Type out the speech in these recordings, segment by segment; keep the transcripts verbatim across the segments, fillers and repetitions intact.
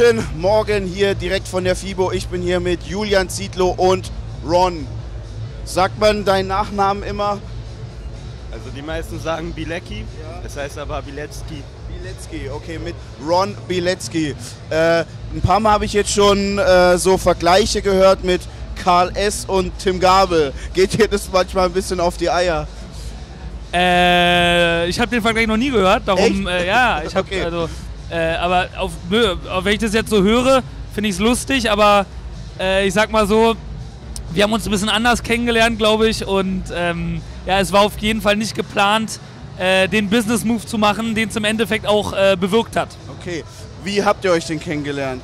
Guten Morgen hier direkt von der FIBO. Ich bin hier mit Julian Ziedlow und Ron. Sagt man deinen Nachnamen immer? Also die meisten sagen Bielecki, ja. Das heißt aber Bielecki. Bielecki, okay, mit Ron Bielecki. Äh, ein paar Mal habe ich jetzt schon äh, so Vergleiche gehört mit Karl S. und Tim Gabel. Geht dir das manchmal ein bisschen auf die Eier? Äh, ich habe den Vergleich noch nie gehört, darum, äh, ja, ich habe, okay. also... Äh, aber auf, wenn ich das jetzt so höre, finde ich es lustig, aber äh, ich sag mal so, wir haben uns ein bisschen anders kennengelernt, glaube ich, und ähm, ja, es war auf jeden Fall nicht geplant, äh, den Business-Move zu machen, den es im Endeffekt auch äh, bewirkt hat. Okay, wie habt ihr euch denn kennengelernt?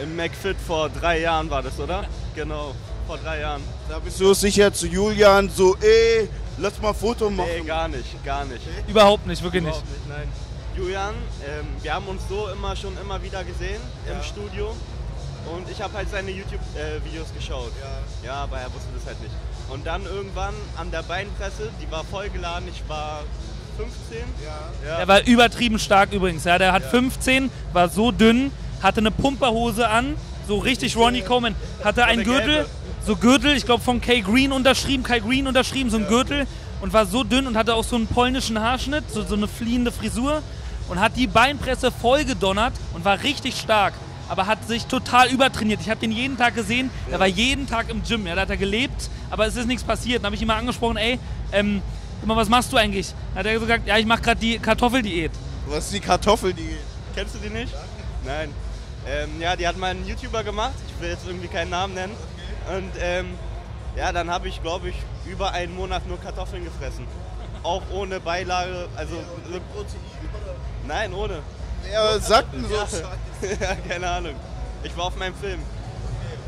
Im McFit vor drei Jahren war das, oder? Genau, vor drei Jahren. Da bist du sicher zu Julian so, ey, lass mal ein Foto machen. Nee, gar nicht, gar nicht. Überhaupt nicht, wirklich Überhaupt nicht. nicht nein. Julian, ähm, wir haben uns so immer schon immer wieder gesehen, ja, im Studio, und ich habe halt seine YouTube-Videos äh, geschaut, ja. ja, aber er wusste das halt nicht. Und dann irgendwann an der Beinpresse, die war vollgeladen, ich war fünfzehn. Ja. Ja. Er war übertrieben stark übrigens, ja, der hat ja. fünfzehn, war so dünn, hatte eine Pumperhose an, so richtig Ronnie Coleman, hatte einen Gürtel, so Gürtel, ich glaube von Kai Greene unterschrieben, Kai Greene unterschrieben, so ein ja. Gürtel, und war so dünn und hatte auch so einen polnischen Haarschnitt, so, so eine fliehende Frisur. Und hat die Beinpresse voll gedonnert und war richtig stark, aber hat sich total übertrainiert. Ich habe den jeden Tag gesehen, ja. Er war jeden Tag im Gym, ja, da hat er gelebt, aber es ist nichts passiert. Dann habe ich ihn mal angesprochen, ey, ähm, immer, was machst du eigentlich? Dann hat er gesagt, ja, ich mache gerade die Kartoffeldiät. Was ist die Kartoffeldiät? Kennst du die nicht? Nein. Ähm, ja, die hat mal einen YouTuber gemacht, ich will jetzt irgendwie keinen Namen nennen. Okay. Und ähm, ja, dann habe ich, glaube ich, über einen Monat nur Kartoffeln gefressen. Auch ohne Beilage, also... Ja, Nein, ohne. Ja, sagten so. Ja, keine Ahnung. Ich war auf meinem Film.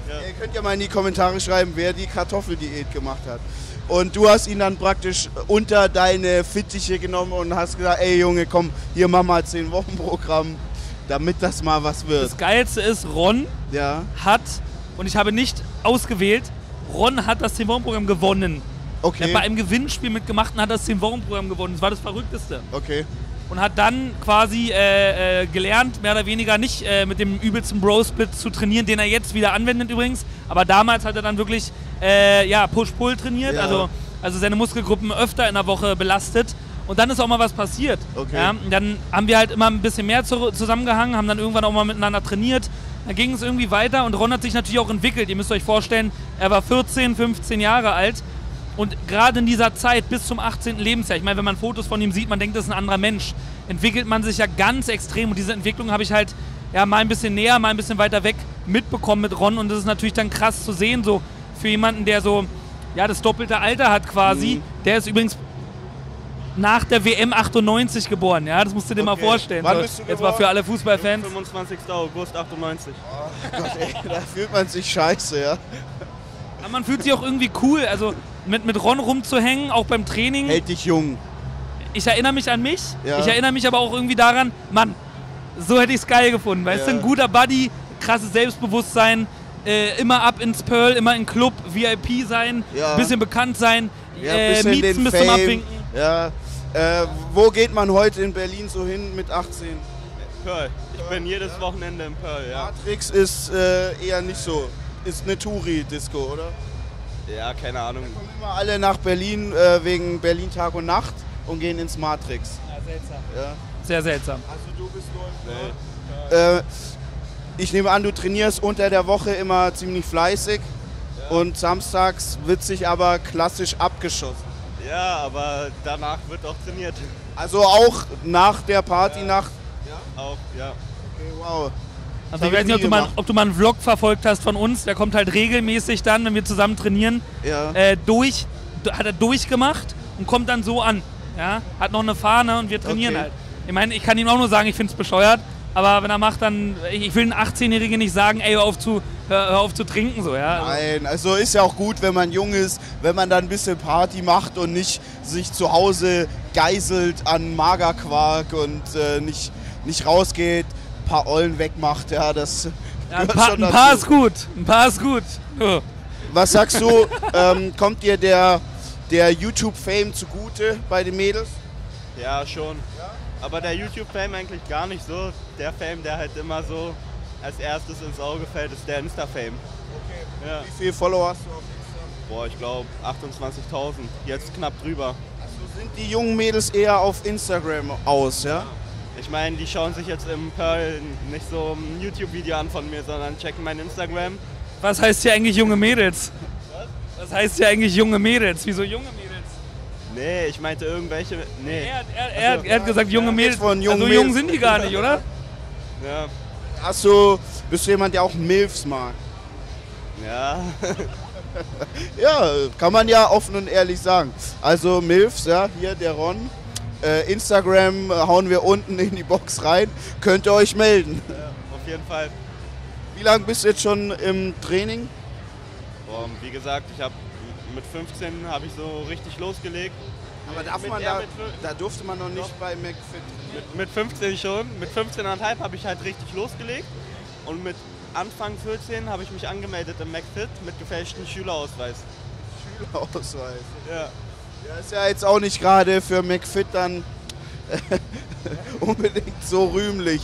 Okay. Ja. Ihr könnt ja mal in die Kommentare schreiben, wer die Kartoffeldiät gemacht hat. Und du hast ihn dann praktisch unter deine Fittiche genommen und hast gesagt, ey Junge, komm, hier mach mal zehn Wochen Programm, damit das mal was wird. Das Geilste ist, Ron ja. hat, und ich habe nicht ausgewählt, Ron hat das zehn Wochen Programm gewonnen. Okay. Er hat bei einem Gewinnspiel mitgemacht und hat das zehn Wochen Programm gewonnen. Das war das Verrückteste. Okay. Und hat dann quasi äh, äh, gelernt, mehr oder weniger nicht äh, mit dem übelsten Bro-Split zu trainieren, den er jetzt wieder anwendet übrigens. Aber damals hat er dann wirklich äh, ja, Push-Pull trainiert, ja. also, also seine Muskelgruppen öfter in der Woche belastet. Und dann ist auch mal was passiert. Okay. Ja, dann haben wir halt immer ein bisschen mehr zu, zusammengehangen, haben dann irgendwann auch mal miteinander trainiert. Dann ging es irgendwie weiter und Ron hat sich natürlich auch entwickelt. Ihr müsst euch vorstellen, er war vierzehn, fünfzehn Jahre alt. Und gerade in dieser Zeit bis zum achtzehnten Lebensjahr, ich meine, wenn man Fotos von ihm sieht, man denkt, das ist ein anderer Mensch, entwickelt man sich ja ganz extrem. Und diese Entwicklung habe ich halt ja, mal ein bisschen näher, mal ein bisschen weiter weg mitbekommen mit Ron. Und das ist natürlich dann krass zu sehen, so für jemanden, der so ja, das doppelte Alter hat quasi. Mhm. Der ist übrigens nach der W M achtundneunzig geboren. Ja, das musst du dir okay. mal vorstellen. Wann bist du geboren? Jetzt mal für alle Fußballfans. fünfundzwanzigsten August achtundneunzig. Oh Gott, ey, da fühlt man sich scheiße, ja. Aber man fühlt sich auch irgendwie cool. Also Mit, mit Ron rumzuhängen, auch beim Training. Hält dich jung. Ich erinnere mich an mich, ja. ich erinnere mich aber auch irgendwie daran, Mann, so hätte ich es geil gefunden. Weißt du, ja. ein guter Buddy, krasses Selbstbewusstsein, äh, immer ab ins Pearl, immer in Club, V I P sein, ja. bisschen bekannt sein, ja, äh, bisschen Miezen bis Fame. Zum Abwinken. Ja. Äh, wo geht man heute in Berlin so hin mit achtzehn? Pearl. Ich Pearl, bin jedes ja. Wochenende im Pearl, ja. Matrix ist äh, eher nicht so, ist eine Touri-Disco, oder? Ja, keine Ahnung. Dann kommen immer alle nach Berlin äh, wegen Berlin Tag und Nacht und gehen ins Matrix. Ja, seltsam. Ja. Sehr seltsam. Also du bist nur nee. äh, Ich nehme an, du trainierst unter der Woche immer ziemlich fleißig ja. und samstags wird sich aber klassisch abgeschossen. Ja, aber danach wird auch trainiert. Also auch nach der Partynacht? Ja. ja, auch, ja. Okay, wow. Also ich weiß nicht, ob du, mal, ob du mal einen Vlog verfolgt hast von uns, der kommt halt regelmäßig dann, wenn wir zusammen trainieren, ja. äh, durch, hat er durchgemacht und kommt dann so an, ja? Hat noch eine Fahne und wir trainieren okay. halt. Ich meine, ich kann ihm auch nur sagen, ich finde es bescheuert, aber wenn er macht, dann, ich will den achtzehnjährigen nicht sagen, ey, hör auf zu, hör, hör auf zu trinken, so, ja? Nein, also ist ja auch gut, wenn man jung ist, wenn man dann ein bisschen Party macht und nicht sich zu Hause geißelt an Magerquark und äh, nicht, nicht rausgeht. Ein paar Ollen wegmacht, ja, das ja, ein paar, schon ein paar ist gut, ein paar ist gut. Oh. Was sagst du, ähm, kommt dir der, der YouTube-Fame zugute bei den Mädels? Ja, schon. Ja? Aber der YouTube-Fame eigentlich gar nicht so. Der Fame, der halt immer so als erstes ins Auge fällt, ist der Insta-Fame. Okay. Ja. Wie viele Follower hast du auf Insta? Boah, ich glaube achtundzwanzigtausend, jetzt knapp drüber. Also sind die jungen Mädels eher auf Instagram aus, ja? Ich meine, die schauen sich jetzt im Pearl nicht so ein YouTube-Video an von mir, sondern checken mein Instagram. Was heißt hier eigentlich junge Mädels? Was? Was heißt hier eigentlich junge Mädels? Wieso junge Mädels? Nee, ich meinte irgendwelche... Nee. Er, er, er, also, er hat gesagt junge ja, Mädels, von jungen also jung sind die gar nicht, oder? Ja. Hast du... Bist du jemand, der auch Milfs mag? Ja. Ja, kann man ja offen und ehrlich sagen. Also Milfs, ja, hier der Ron. Äh, Instagram hauen wir unten in die Box rein. Könnt ihr euch melden. Ja, auf jeden Fall. Wie lange bist du jetzt schon im Training? Boah, wie gesagt, ich habe mit fünfzehn habe ich so richtig losgelegt. Aber darf man da, da durfte man noch nicht doch. Bei McFit. Mit, mit fünfzehn schon. Mit fünfzehn Komma fünf habe ich halt richtig losgelegt. Und mit Anfang vierzehn habe ich mich angemeldet im McFit mit gefälschtem Schülerausweis. Schülerausweis? Ja. Ja, ist ja jetzt auch nicht gerade für McFit dann unbedingt so rühmlich,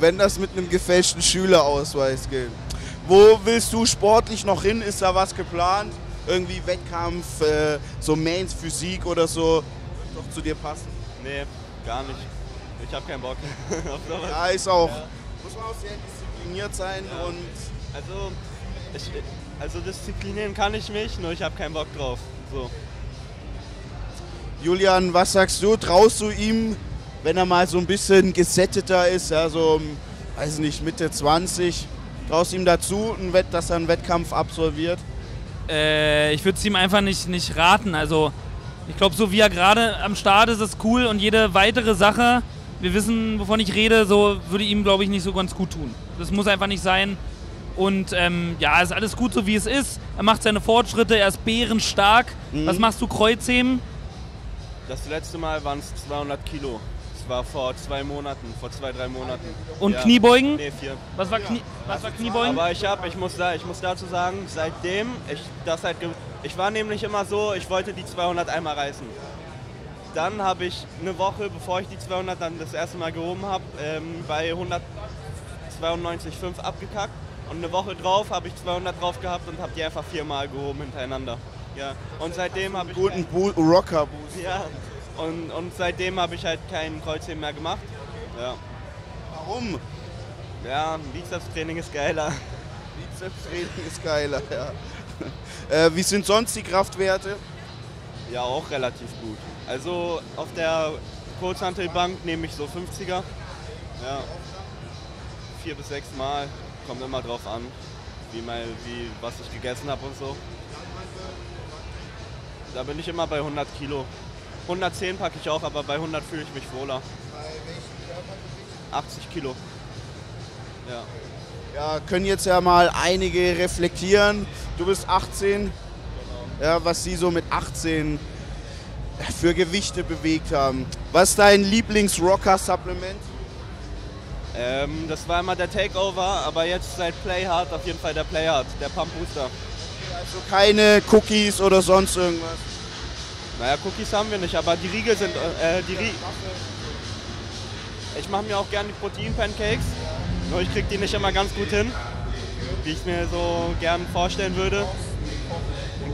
wenn das mit einem gefälschten Schülerausweis geht. Wo willst du sportlich noch hin? Ist da was geplant? Irgendwie Wettkampf, äh, so Mains Physik oder so? Wird doch zu dir passen? Nee, gar nicht. Ich habe keinen Bock auf sowas. Ja, ist auch. Ja. Muss man auch sehr diszipliniert sein ja. und... Also, ich, also disziplinieren kann ich mich, nur ich habe keinen Bock drauf. So. Julian, was sagst du? Traust du ihm, wenn er mal so ein bisschen gesetteter ist, ja, so, weiß nicht, Mitte zwanzig, traust du ihm dazu, ein Wett, dass er einen Wettkampf absolviert? Äh, ich würde es ihm einfach nicht, nicht raten. Also, ich glaube, so wie er gerade am Start ist, ist cool und jede weitere Sache, wir wissen, wovon ich rede, so würde ihm, glaube ich, nicht so ganz gut tun. Das muss einfach nicht sein. Und ähm, ja, ist alles gut, so wie es ist. Er macht seine Fortschritte, er ist bärenstark. Mhm. Was machst du, Kreuzheben? Das letzte Mal waren es zweihundert Kilo. Das war vor zwei Monaten, vor zwei, drei Monaten. Und ja. Kniebeugen? Nee, vier. Was war, Knie, was war Kniebeugen? Aber ich, hab, ich, muss da, ich muss dazu sagen, seitdem, ich, das halt, ich war nämlich immer so, ich wollte die zweihundert einmal reißen. Dann habe ich eine Woche, bevor ich die zweihundert dann das erste Mal gehoben habe, ähm, bei hundertzweiundneunzig Komma fünf abgekackt. Und eine Woche drauf habe ich zweihundert drauf gehabt und habe die einfach viermal gehoben hintereinander. Ja. Und seitdem habe ich guten Rocker-Boost. Ja. Und, und seitdem habe ich halt keinen Kreuzheben mehr gemacht. Ja. Warum? Ja, Bizepstraining ist geiler. Bizepstraining ist geiler, ja. Äh, wie sind sonst die Kraftwerte? Ja, auch relativ gut. Also auf der Kurzhantelbank nehme ich so fünfziger. Ja. Vier bis sechs Mal. Kommt immer drauf an, wie mal, wie was ich gegessen habe und so. Da bin ich immer bei hundert Kilo. hundertzehn packe ich auch, aber bei hundert fühle ich mich wohler. Bei welchen? achtzig Kilo. Ja. Ja, können jetzt ja mal einige reflektieren. Du bist achtzehn. Genau. Ja, was sie so mit achtzehn für Gewichte bewegt haben. Was ist dein Lieblings-Rocker-Supplement? Ähm, das war immer der Takeover, aber jetzt seit Playhard auf jeden Fall der Playhard, der Pump Booster. Also keine Cookies oder sonst irgendwas? Naja, Cookies haben wir nicht, aber die Riegel sind... Äh, die Rie ich mache mir auch gerne die Protein-Pancakes, nur ich krieg die nicht immer ganz gut hin, wie ich es mir so gern vorstellen würde.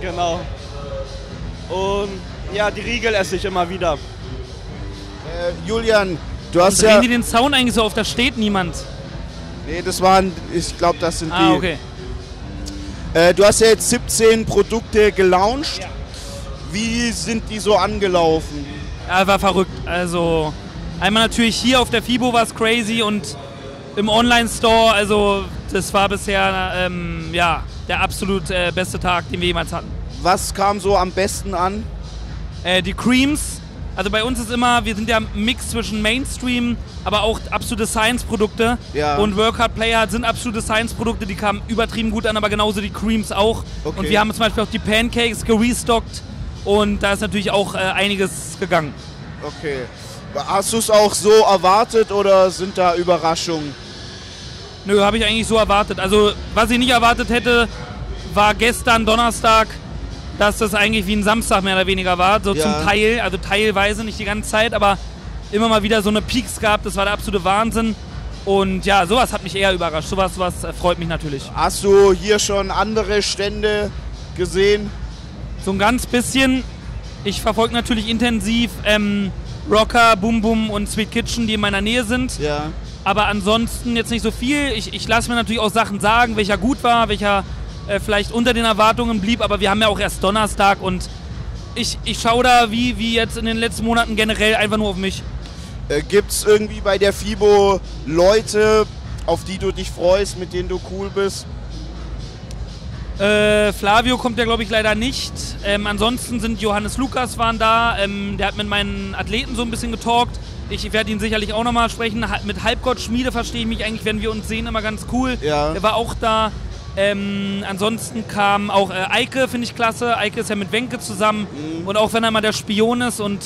Genau. Und ja, die Riegel esse ich immer wieder. Äh, Julian, du hast ja... Drehen die den Zaun eigentlich so auf, da steht niemand? Nee, das waren... Ich glaube, das sind die... Ah, okay. Du hast ja jetzt siebzehn Produkte gelauncht. Ja. Wie sind die so angelaufen? Ja, war verrückt. Also einmal natürlich hier auf der FIBO war es crazy und im Online-Store, also das war bisher ähm, ja, der absolut äh, beste Tag, den wir jemals hatten. Was kam so am besten an? Äh, die Creams. Also bei uns ist immer, wir sind ja ein Mix zwischen Mainstream, aber auch absolute Science-Produkte. Ja. Und Workhard, Playhard sind absolute Science-Produkte, die kamen übertrieben gut an, aber genauso die Creams auch. Okay. Und wir haben zum Beispiel auch die Pancakes gerestockt und da ist natürlich auch äh, einiges gegangen. Okay. Hast du es auch so erwartet oder sind da Überraschungen? Nö, habe ich eigentlich so erwartet. Also was ich nicht erwartet hätte, war gestern Donnerstag, dass das eigentlich wie ein Samstag mehr oder weniger war, so ja. zum Teil, also teilweise, nicht die ganze Zeit, aber immer mal wieder so eine Peaks gab, das war der absolute Wahnsinn. Und ja, sowas hat mich eher überrascht. Sowas, sowas freut mich natürlich. Hast du hier schon andere Stände gesehen? So ein ganz bisschen. Ich verfolge natürlich intensiv ähm, Rocker, Boom Boom und Sweet Kitchen, die in meiner Nähe sind. Ja. Aber ansonsten jetzt nicht so viel. Ich, ich lasse mir natürlich auch Sachen sagen, welcher gut war, welcher äh, vielleicht unter den Erwartungen blieb. Aber wir haben ja auch erst Donnerstag und ich, ich schaue da wie, wie jetzt in den letzten Monaten generell einfach nur auf mich. Äh, Gibt es irgendwie bei der FIBO Leute, auf die du dich freust, mit denen du cool bist? Äh, Flavio kommt ja, glaube ich, leider nicht. Ähm, ansonsten sind Johannes, Lukas waren da. Ähm, der hat mit meinen Athleten so ein bisschen getalkt. Ich werde ihn sicherlich auch nochmal sprechen. Ha mit Halbgottschmiede verstehe ich mich eigentlich, wenn wir uns sehen, immer ganz cool. Ja. Der war auch da. Ähm, ansonsten kam auch äh, Eike, finde ich klasse. Eike ist ja mit Wenke zusammen. Mhm. Und auch wenn er mal der Spion ist und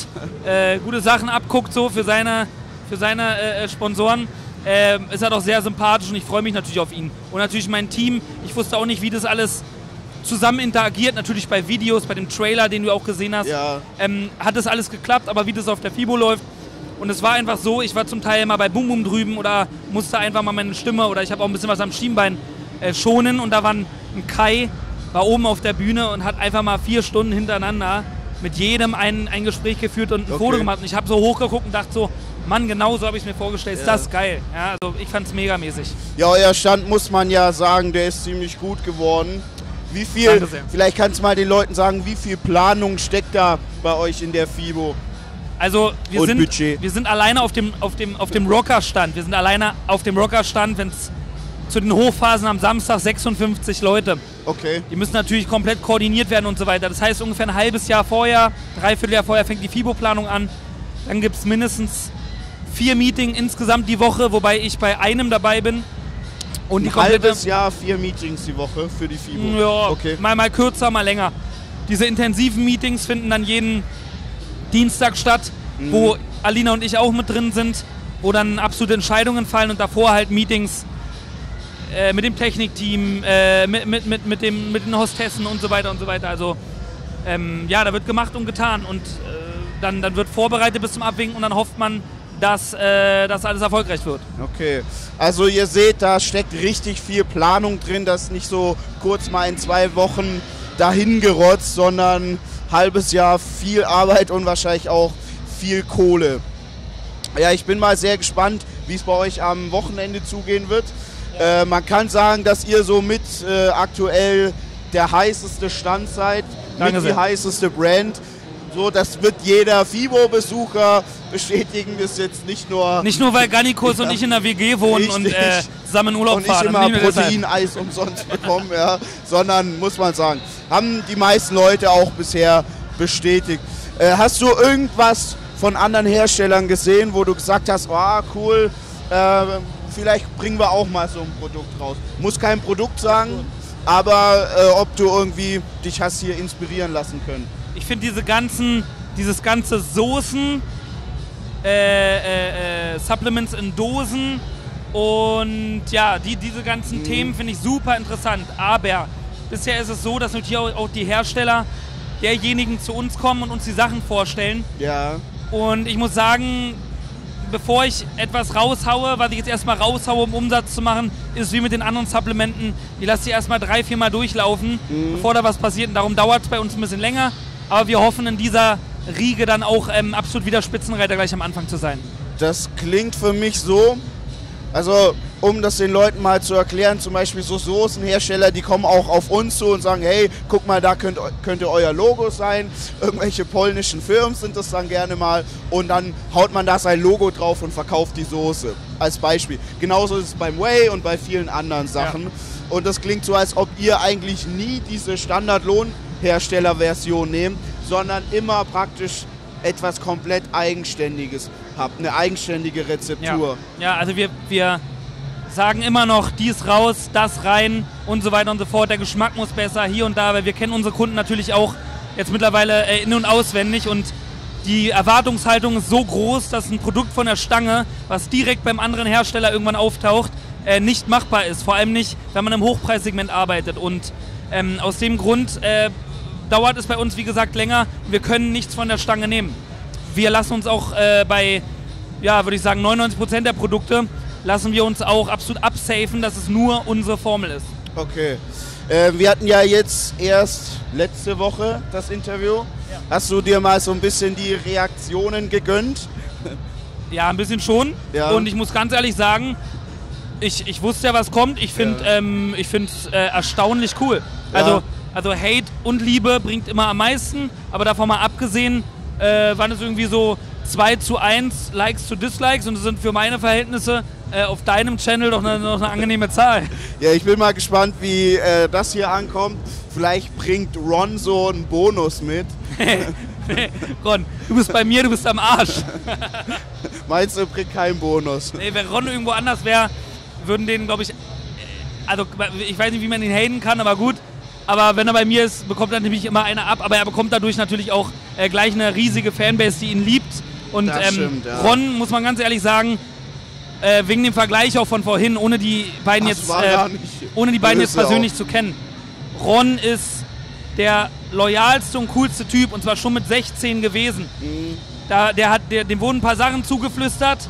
äh, gute Sachen abguckt so für seine, für seine äh, Sponsoren. Ähm, ist er doch sehr sympathisch und ich freue mich natürlich auf ihn. Und natürlich mein Team. Ich wusste auch nicht, wie das alles zusammen interagiert. Natürlich bei Videos, bei dem Trailer, den du auch gesehen hast. Ja. Ähm, hat das alles geklappt, aber wie das auf der FIBO läuft. Und es war einfach so, ich war zum Teil mal bei Boom Boom drüben oder musste einfach mal meine Stimme oder ich habe auch ein bisschen was am Schienbein äh, schonen. Und da war ein Kai, war oben auf der Bühne und hat einfach mal vier Stunden hintereinander mit jedem ein, ein Gespräch geführt und ein okay. Foto gemacht. Und ich habe so hochgeguckt und dachte so, Mann, genau so habe ich es mir vorgestellt. Ist ja. das geil. Ja, also ich fand es megamäßig. Ja, euer Stand muss man ja sagen, der ist ziemlich gut geworden. Wie viel, vielleicht kannst du mal den Leuten sagen, wie viel Planung steckt da bei euch in der FIBO? Also wir, sind, wir sind alleine auf dem, auf dem, auf dem Rocker-Stand. Wir sind alleine auf dem Rocker-Stand, wenn es zu den Hochphasen am Samstag sechsundfünfzig Leute. Okay. Die müssen natürlich komplett koordiniert werden und so weiter. Das heißt, ungefähr ein halbes Jahr vorher, dreiviertel Jahr vorher fängt die FIBO-Planung an. Dann gibt es mindestens vier Meetings insgesamt die Woche, wobei ich bei einem dabei bin. Und ein halbes Jahr vier Meetings die Woche für die FIBO. Ja, okay. mal, mal kürzer, mal länger. Diese intensiven Meetings finden dann jeden Dienstag statt, mhm. wo Alina und ich auch mit drin sind, wo dann absolute Entscheidungen fallen und davor halt Meetings äh, mit dem Technikteam, äh, mit, mit, mit, mit, dem, mit den Hostessen und so weiter und so weiter. Also ähm, ja, da wird gemacht und getan und äh, dann, dann wird vorbereitet bis zum Abwinken und dann hofft man, dass äh, das alles erfolgreich wird. Okay, also ihr seht, da steckt richtig viel Planung drin, dass nicht so kurz mal in zwei Wochen dahin gerotzt, sondern ein halbes Jahr viel Arbeit und wahrscheinlich auch viel Kohle. Ja, ich bin mal sehr gespannt, wie es bei euch am Wochenende zugehen wird. Ja. Äh, man kann sagen, dass ihr so mit äh, aktuell der heißeste Stand seid, Danke mit sehr. die heißeste Brand. So, das wird jeder FIBO-Besucher bestätigen, ist jetzt nicht nur... Nicht nur, weil Gannikus ja. und ich in der W G wohnen Richtig. und äh, zusammen in Urlaub und fahren. Und nicht immer Proteineis umsonst bekommen, ja, sondern, muss man sagen, haben die meisten Leute auch bisher bestätigt. Äh, hast du irgendwas von anderen Herstellern gesehen, wo du gesagt hast, ah, oh, cool, äh, vielleicht bringen wir auch mal so ein Produkt raus? Muss kein Produkt sagen, aber äh, ob du irgendwie dich hast hier inspirieren lassen können. Ich finde diese ganzen, dieses ganze Soßen, äh, äh, Supplements in Dosen und ja, die, diese ganzen mhm. Themen finde ich super interessant. Aber bisher ist es so, dass natürlich auch die Hersteller derjenigen zu uns kommen und uns die Sachen vorstellen. Ja. Und ich muss sagen, bevor ich etwas raushaue, was ich jetzt erstmal raushaue, um Umsatz zu machen, ist wie mit den anderen Supplementen. Die lasse ich erstmal drei, vier Mal durchlaufen, mhm. bevor da was passiert. Und darum dauert es bei uns ein bisschen länger. Aber wir hoffen in dieser Riege dann auch ähm, absolut wieder Spitzenreiter gleich am Anfang zu sein. Das klingt für mich so, also um das den Leuten mal zu erklären, zum Beispiel so Soßenhersteller, die kommen auch auf uns zu und sagen, hey, guck mal, da könnt, könnte euer Logo sein. Irgendwelche polnischen Firmen sind das dann gerne mal und dann haut man da sein Logo drauf und verkauft die Soße als Beispiel. Genauso ist es beim Whey und bei vielen anderen Sachen. Ja. Und das klingt so, als ob ihr eigentlich nie diese Standardlohn Herstellerversion nehmen, sondern immer praktisch etwas komplett Eigenständiges habt, eine eigenständige Rezeptur. Ja, ja, also wir, wir sagen immer noch, dies raus, das rein und so weiter und so fort. Der Geschmack muss besser, hier und da, weil wir kennen unsere Kunden natürlich auch jetzt mittlerweile äh, in- und auswendig und die Erwartungshaltung ist so groß, dass ein Produkt von der Stange, was direkt beim anderen Hersteller irgendwann auftaucht, äh, nicht machbar ist. Vor allem nicht, wenn man im Hochpreissegment arbeitet und ähm, aus dem Grund äh, dauert es bei uns, wie gesagt, länger. Wir können nichts von der Stange nehmen. Wir lassen uns auch äh, bei, ja, würde ich sagen, neunundneunzig Prozent der Produkte lassen wir uns auch absolut absafen, dass es nur unsere Formel ist. Okay. Äh, wir hatten ja jetzt erst letzte Woche das Interview. Ja. Hast du dir mal so ein bisschen die Reaktionen gegönnt? Ja, ein bisschen schon. Ja. Und ich muss ganz ehrlich sagen, ich, ich wusste ja, was kommt. Ich finde ja. ähm, ich finde es äh, erstaunlich cool. Ja. Also, also Hate und Liebe bringt immer am meisten. Aber davon mal abgesehen, äh, waren es irgendwie so zwei zu eins Likes zu Dislikes. Und das sind für meine Verhältnisse äh, auf deinem Channel doch eine, noch eine angenehme Zahl. Ja, ich bin mal gespannt, wie äh, das hier ankommt. Vielleicht bringt Ron so einen Bonus mit. Ron, du bist bei mir, du bist am Arsch. Meinst du, bringt keinen Bonus? Nee, wenn Ron irgendwo anders wäre, würden den, glaube ich, also ich weiß nicht, wie man ihn haten kann, aber gut. Aber wenn er bei mir ist, bekommt er nämlich immer einer ab. Aber er bekommt dadurch natürlich auch äh, gleich eine riesige Fanbase, die ihn liebt. Und ähm, stimmt, ja. Ron, muss man ganz ehrlich sagen, äh, wegen dem Vergleich auch von vorhin, ohne die beiden, das jetzt, äh, ohne die beiden jetzt persönlich auch. zu kennen. Ron ist der loyalste und coolste Typ, und zwar schon mit sechzehn gewesen. Mhm. Da, der hat, der, dem wurden ein paar Sachen zugeflüstert,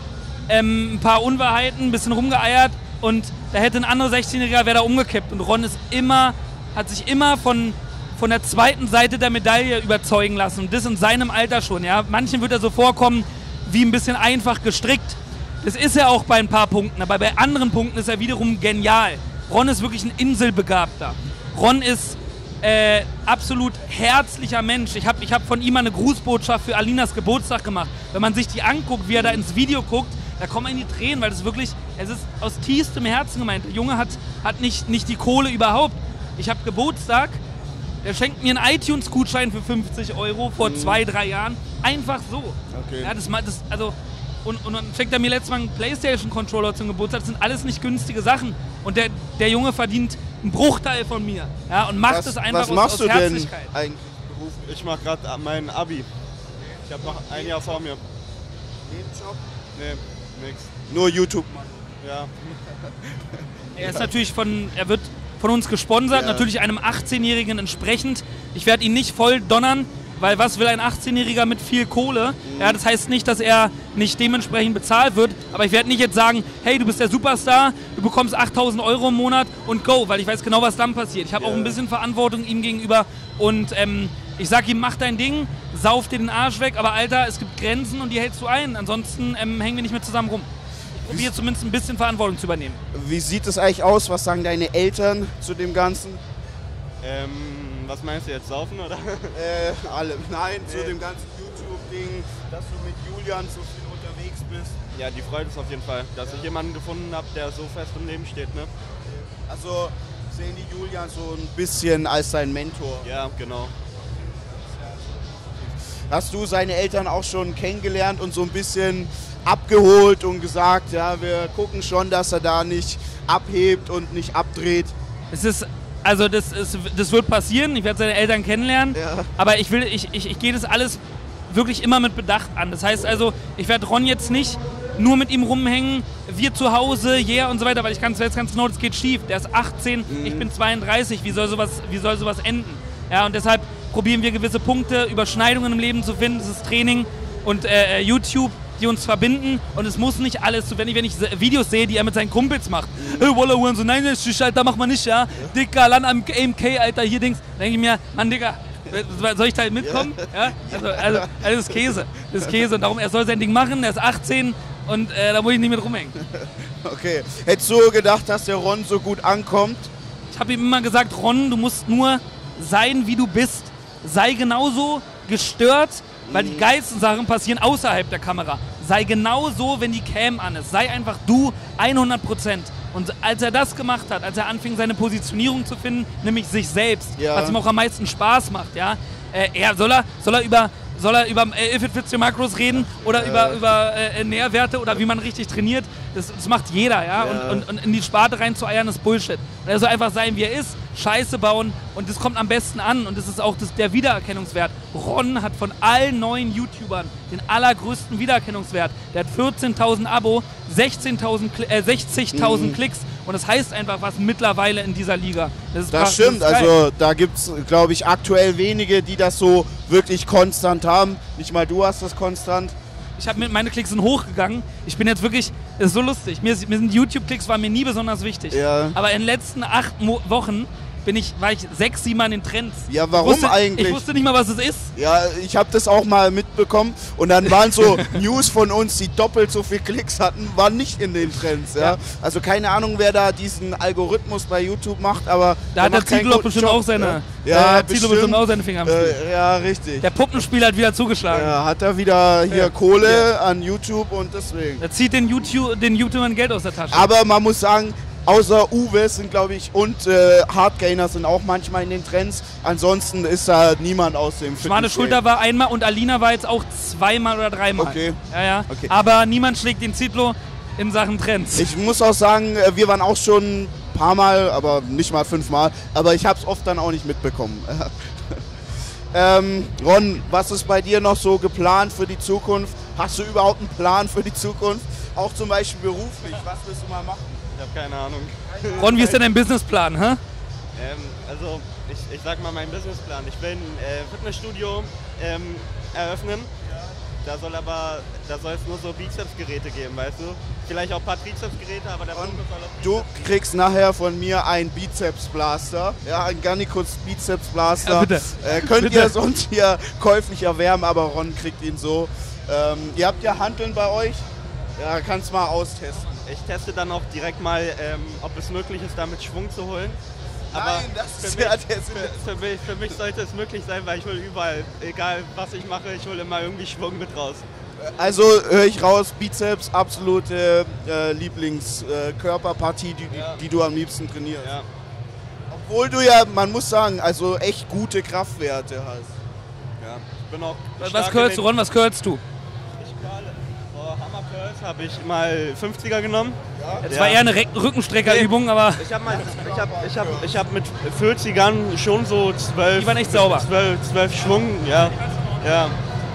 ähm, ein paar Unwahrheiten, ein bisschen rumgeeiert, und da hätte ein anderer sechzehnjähriger, wäre da umgekippt. Und Ron ist immer, hat sich immer von, von der zweiten Seite der Medaille überzeugen lassen, und das in seinem Alter schon. Ja? Manchen wird er so vorkommen wie ein bisschen einfach gestrickt. Das ist er auch bei ein paar Punkten, aber bei anderen Punkten ist er wiederum genial. Ron ist wirklich ein Inselbegabter. Ron ist Äh, absolut herzlicher Mensch. Ich habe ich hab von ihm eine Grußbotschaft für Alinas Geburtstag gemacht. Wenn man sich die anguckt, wie er da ins Video guckt, da kommen einem die Tränen, weil das wirklich, es ist aus tiefstem Herzen gemeint. Der Junge hat, hat nicht, nicht die Kohle überhaupt. Ich habe Geburtstag, er schenkt mir einen iTunes-Gutschein für fünfzig Euro vor mhm. zwei, drei Jahren. Einfach so. Okay. Ja, das, das, also, und, und dann schenkt er mir letztes Mal einen Playstation-Controller zum Geburtstag. Das sind alles nicht günstige Sachen. Und der, der Junge verdient ein Bruchteil von mir, ja, und macht es einfach aus, aus Herzlichkeit. Was machst du denn eigentlich? Ich mache gerade mein Abi. Ich habe noch ein Jahr vor mir. Nebenjob? Nee, nix. Nur YouTube, Mann. Ja. Er ist natürlich von, er wird von uns gesponsert, ja. Natürlich einem achtzehnjährigen entsprechend. Ich werde ihn nicht voll donnern, weil was will ein achtzehnjähriger mit viel Kohle? Mhm. Ja, das heißt nicht, dass er nicht dementsprechend bezahlt wird, aber ich werde nicht jetzt sagen, hey, du bist der Superstar, du bekommst achttausend Euro im Monat und go, weil ich weiß genau, was dann passiert. Ich habe yeah. auch ein bisschen Verantwortung ihm gegenüber, und ähm, ich sage ihm, mach dein Ding, sauf dir den Arsch weg, aber Alter, es gibt Grenzen und die hältst du ein, ansonsten ähm, hängen wir nicht mehr zusammen rum. Ich probiere zumindest ein bisschen Verantwortung zu übernehmen. Wie sieht es eigentlich aus? Was sagen deine Eltern zu dem Ganzen? Ähm... Was meinst du jetzt, saufen oder? Äh, alle. Nein, nee. Zu dem ganzen YouTube-Ding, dass du mit Julian so viel unterwegs bist. Ja, die freut es auf jeden Fall, dass ja. ich jemanden gefunden habe, der so fest im Leben steht, ne? Also sehen die Julian so ein bisschen als seinen Mentor. Ja, genau. Hast du seine Eltern auch schon kennengelernt und so ein bisschen abgeholt und gesagt, ja, wir gucken schon, dass er da nicht abhebt und nicht abdreht? Es ist... Also das, ist, das wird passieren, ich werde seine Eltern kennenlernen, ja. aber ich will, ich, ich, ich gehe das alles wirklich immer mit Bedacht an. Das heißt also, ich werde Ron jetzt nicht nur mit ihm rumhängen, wir zu Hause, yeah und so weiter, weil ich kann es jetzt ganz genau, das geht schief. Der ist achtzehn, mhm. ich bin zweiunddreißig, wie soll sowas, wie soll sowas enden? Ja, und deshalb probieren wir gewisse Punkte, Überschneidungen im Leben zu finden, das ist Training und äh, YouTube, die uns verbinden, und es muss nicht alles, so wenn ich, wenn ich Videos sehe, die er mit seinen Kumpels macht. Mhm. Hey, Walla, und so, nein, Alter, mach mal nicht, ja. ja. Dicker, Land am A M K, Alter, hier Dings. Da denke ich mir, Mann, Digga, soll ich da mitkommen? Ja. Ja? Also, also, also, das ist Käse. Das ist Käse. Und darum, er soll sein Ding machen, er ist achtzehn und äh, da muss ich nicht mit rumhängen. Okay. Hättest du gedacht, dass der Ron so gut ankommt? Ich habe ihm immer gesagt, Ron, du musst nur sein, wie du bist. Sei genauso gestört, weil die geilsten Sachen passieren außerhalb der Kamera. Sei genau so, wenn die Cam an ist. Sei einfach du, hundert Prozent. Und als er das gemacht hat, als er anfing, seine Positionierung zu finden, nämlich sich selbst, ja. was ihm auch am meisten Spaß macht, ja, äh, er, soll er, soll er über, soll er über äh, If It Fits Your Macros reden oder ja. über, über äh, Nährwerte oder wie man richtig trainiert, das, das macht jeder, ja, ja. Und, und, und in die Sparte reinzueiern ist Bullshit. Und er soll einfach sein, wie er ist, Scheiße bauen, und das kommt am besten an, und das ist auch das, der Wiedererkennungswert. Ron hat von allen neuen YouTubern den allergrößten Wiedererkennungswert. Der hat vierzehntausend Abo, sechzehntausend, äh, sechzigtausend mhm. Klicks, und das heißt einfach was mittlerweile in dieser Liga. Das, ist das stimmt, das also da gibt es, glaube ich, aktuell wenige, die das so wirklich konstant haben. Nicht mal du hast das konstant. Ich habe mit, meine Klicks sind hochgegangen. Ich bin jetzt wirklich, ist so lustig. Mir, mir sind YouTube-Klicks waren mir nie besonders wichtig. Ja. Aber in den letzten acht Mo Wochen bin ich, war ich sechs, sieben Mal in den Trends. Ja, warum ich wusste, eigentlich? Ich wusste nicht mal, was es ist. Ja, ich habe das auch mal mitbekommen. Und dann waren so News von uns, die doppelt so viel Klicks hatten, waren nicht in den Trends. Ja? Ja. Also keine Ahnung, wer da diesen Algorithmus bei YouTube macht, aber... Da hat der Ziedlow bestimmt Job, auch seine... Ja, ja, hat bestimmt, bestimmt auch seine Finger am Spiel. Äh, ja, richtig. Der Puppenspieler hat wieder zugeschlagen. Ja, hat er wieder hier ja. Kohle ja. an YouTube und deswegen... Er zieht den, YouTube, den YouTubern Geld aus der Tasche. Aber man muss sagen... Außer Uwe sind, glaube ich, und äh, Hardgainer sind auch manchmal in den Trends. Ansonsten ist da niemand aus dem Fitness. Schmale Schulter war einmal und Alina war jetzt auch zweimal oder dreimal. Okay. Ja, ja. Okay. Aber niemand schlägt den Ziedlow in Sachen Trends. Ich muss auch sagen, wir waren auch schon ein paar Mal, aber nicht mal fünfmal. Aber ich habe es oft dann auch nicht mitbekommen. ähm, Ron, was ist bei dir noch so geplant für die Zukunft? Hast du überhaupt einen Plan für die Zukunft? Auch zum Beispiel beruflich. Was willst du mal machen? Ich habe keine Ahnung. Ron, wie ist denn dein Businessplan? Hä? Ähm, also, ich, ich sag mal meinen Businessplan. Ich will ein äh, Fitnessstudio ähm, eröffnen. Ja. Da soll aber, da soll es nur so Bizepsgeräte geben, weißt du? Vielleicht auch ein paar Trizepsgeräte, aber der Ron soll auch Du Bizeps kriegst nachher von mir einen Bizepsblaster. Ja, einen Gannikus Bizepsblaster. Ja, bitte. Äh, könnt bitte. ihr sonst hier käuflich erwärmen, aber Ron kriegt ihn so. Ähm, ihr habt ja Hanteln bei euch. Ja, kannst mal austesten. Ich teste dann auch direkt mal, ähm, ob es möglich ist, damit Schwung zu holen. Aber nein, das ist ja der Sinn. Für, für, mich, für mich sollte es möglich sein, weil ich hole überall, egal was ich mache, ich hole immer irgendwie Schwung mit raus. Also höre ich raus, Bizeps, absolute äh, Lieblingskörperpartie, äh, die, ja. die, die du am liebsten trainierst. Ja. Obwohl du ja, man muss sagen, also echt gute Kraftwerte hast. Ja. Ich bin auch was curlst du, Ron, was curlst du? Ich curle. Habe ich mal fünfziger genommen. Es ja. war eher eine Rückenstreckerübung, nee. aber... Ich habe hab, ich hab, ich hab mit vierzigern schon so zwölf... Die waren echt sauber. zwölf, zwölf Schwung, ja. ja.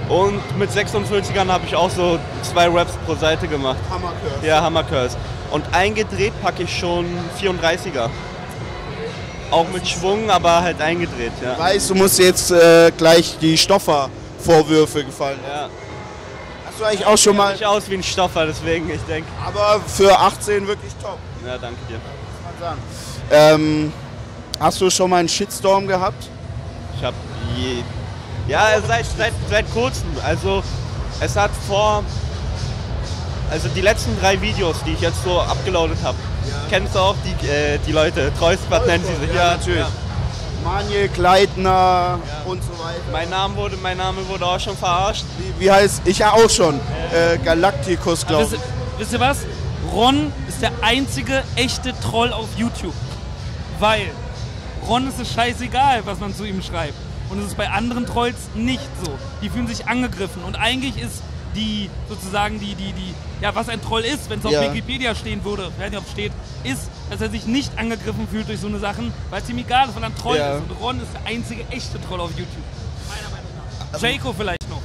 Und mit sechsundvierzigern habe ich auch so zwei Reps pro Seite gemacht. Hammercurls. Ja, Hammercurls. Und eingedreht packe ich schon vierunddreißiger. Auch mit Schwung, aber halt eingedreht, ja. Ich weiß, du musst jetzt äh, gleich die Stoffer-Vorwürfe gefallen. Ja. Du eigentlich auch schon mal. Ich aus wie ein Stoffer, deswegen, ich denke. Aber für achtzehn wirklich top. Ja, danke dir. Kann man sagen. Ähm, hast du schon mal einen Shitstorm gehabt? Ich hab je. Ja, seit, seit, seit kurzem. Also, es hat vor. Also, die letzten drei Videos, die ich jetzt so abgeloadet habe, ja. kennst du auch die, äh, die Leute? Treustbad nennen sie sich. Ja, ja, natürlich. Ja. Manuel Kleidner ja. und so weiter. Mein Name wurde, mein Name wurde auch schon verarscht. Wie, wie heißt? Ich ja auch schon. Äh, äh, Galacticus, glaube ich. Wisst, wisst ihr was? Ron ist der einzige echte Troll auf YouTube. Weil Ron ist es scheißegal, was man zu ihm schreibt. Und es ist bei anderen Trolls nicht so. Die fühlen sich angegriffen. Und eigentlich ist die, sozusagen, die, die, die, ja, was ein Troll ist, wenn es auf ja. Wikipedia stehen würde, ich weiß nicht, ob es steht, ist, dass er sich nicht angegriffen fühlt durch so eine Sachen, weil es ihm egal ist, weil er ein Troll ja. ist. Und Ron ist der einzige echte Troll auf YouTube. Meiner Meinung nach. Jayco vielleicht noch.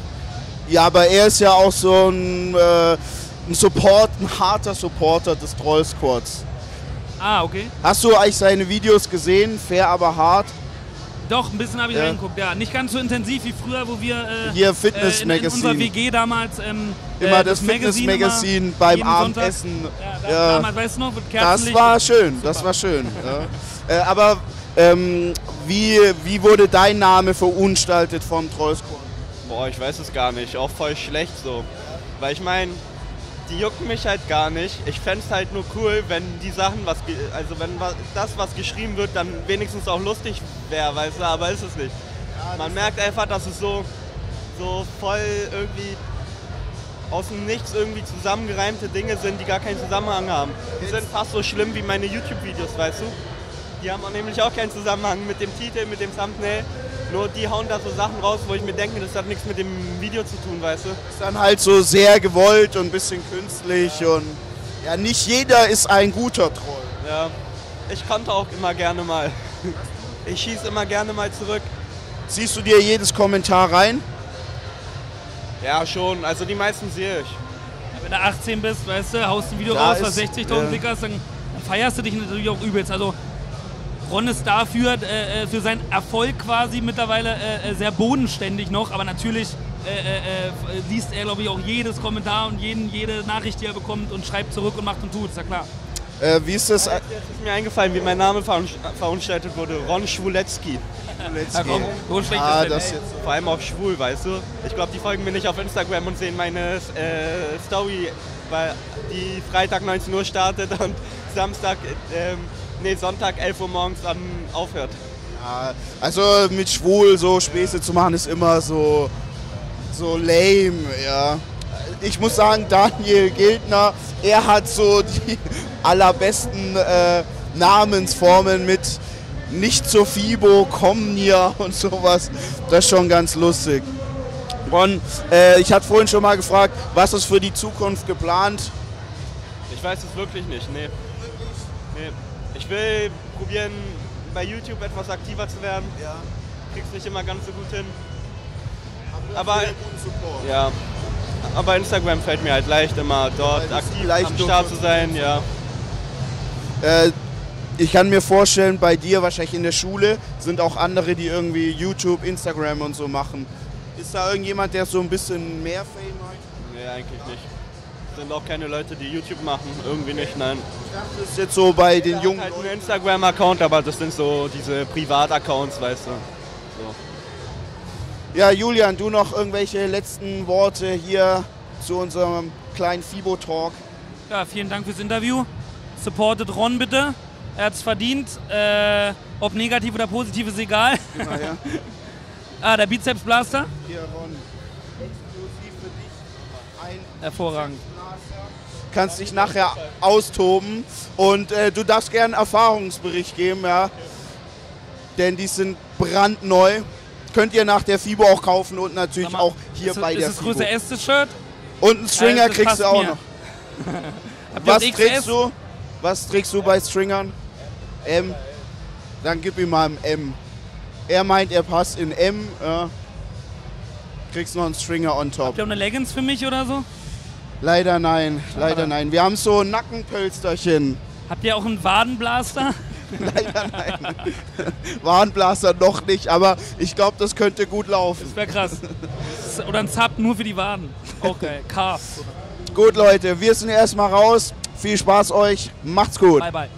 Ja, aber er ist ja auch so ein, äh, ein Support, ein harter Supporter des Troll-Squads. Ah, okay. Hast du eigentlich seine Videos gesehen? Fair, aber hart? Doch, ein bisschen habe ich ja. reingeguckt, ja. Nicht ganz so intensiv wie früher, wo wir äh, hier Fitness äh, in, in unserer W G damals ähm, immer äh, das, das Fitness Magazine beim Abendessen. Ja, das, ja. Damals, weißt du noch, mit Kerzenlicht. Das war schön, super. Das war schön. Ja. äh, aber ähm, wie, wie wurde dein Name verunstaltet vom Trollscore? Boah, ich weiß es gar nicht, auch voll schlecht so. Weil ich meine, die jucken mich halt gar nicht. Ich fände es halt nur cool, wenn die Sachen, was also wenn was, das, was geschrieben wird, dann wenigstens auch lustig wäre, weißt du, aber ist es nicht. Ja, man merkt einfach, dass es so, so voll irgendwie aus dem Nichts irgendwie zusammengereimte Dinge sind, die gar keinen Zusammenhang haben. Die sind fast so schlimm wie meine YouTube-Videos, weißt du? Die haben auch nämlich auch keinen Zusammenhang mit dem Titel, mit dem Thumbnail. Nur die hauen da so Sachen raus, wo ich mir denke, das hat nichts mit dem Video zu tun, weißt du? Ist dann halt so sehr gewollt und ein bisschen künstlich ja. und... Ja, nicht jeder ist ein guter Troll. Ja, ich konnte auch immer gerne mal. Ich schieße immer gerne mal zurück. Siehst du dir jedes Kommentar rein? Ja, schon. Also die meisten sehe ich. Ja, wenn du achtzehn bist, weißt du, haust ein Video da raus, was sechzigtausend Klick hast, dann feierst du dich natürlich auch übelst. Also Ron ist dafür, äh, für seinen Erfolg quasi mittlerweile äh, sehr bodenständig noch, aber natürlich äh, äh, liest er, glaube ich, auch jedes Kommentar und jeden, jede Nachricht, die er bekommt und schreibt zurück und macht und tut, ist ja klar. Äh, wie ist das? Jetzt ist mir eingefallen, wie mein Name verunstaltet wurde. Ron Schwulecki. Ja, so schlecht ah, ist das das jetzt. Vor allem auch schwul, weißt du? Ich glaube, die folgen mir nicht auf Instagram und sehen meine äh, Story, weil die Freitag neunzehn Uhr startet und Samstag, äh, nee, Sonntag elf Uhr morgens an, aufhört. Ja, also mit schwul so Späße zu machen ist immer so, so lame, ja. Ich muss sagen, Daniel Gildner, er hat so die allerbesten äh, Namensformen mit nicht zur FIBO, komm hier und sowas. Das ist schon ganz lustig. Ron, äh, ich hatte vorhin schon mal gefragt, was ist für die Zukunft geplant? Ich weiß es wirklich nicht, nee. nee. Ich will probieren, bei YouTube etwas aktiver zu werden. Ja. Krieg's nicht immer ganz so gut hin. Aber, Aber ja. Aber Instagram fällt mir halt leicht, immer dort ja, aktiv am Start zu sein, ja. Äh, ich kann mir vorstellen, bei dir wahrscheinlich in der Schule sind auch andere, die irgendwie YouTube, Instagram und so machen. Ist da irgendjemand, der so ein bisschen mehr Fame hat? Nee, eigentlich nicht. Es sind auch keine Leute, die YouTube machen, irgendwie nicht, nein. Ich dachte, das ist jetzt so bei den Jungen. Halt einen Instagram-Account, aber das sind so diese Privat-Accounts, weißt du. So. Ja, Julian, du noch irgendwelche letzten Worte hier zu unserem kleinen FIBO-Talk? Ja, vielen Dank fürs Interview. Supportet Ron bitte. Er hat's verdient. Äh, ob negativ oder positiv ist egal. Genau, ja. Ah, der Bizeps Blaster. Hier, Ron. Exklusiv für dich. Ein Hervorragend. Kannst dich nachher austoben und äh, du darfst gerne einen Erfahrungsbericht geben, ja. Denn die sind brandneu. Könnt ihr nach der FIBO auch kaufen und natürlich mal, auch hier ist, bei ist der FIBO. Ist das größte S-Shirt? Und einen Stringer also, kriegst du auch mir. noch. Was trägst du? Was trägst du bei Stringern? M. Dann gib ihm mal ein M. Er meint, er passt in M. Ja. Kriegst noch einen Stringer on top. Habt ihr auch eine Leggings für mich oder so? Leider nein, leider nein. Wir haben so ein Nackenpölsterchen. Habt ihr auch einen Wadenblaster? Leider nein. Warnblaster noch nicht, aber ich glaube, das könnte gut laufen. Das wäre krass. Oder ein Sub nur für die Waden. Okay, Calf. Gut, Leute, wir sind erstmal raus. Viel Spaß euch. Macht's gut. Bye, bye.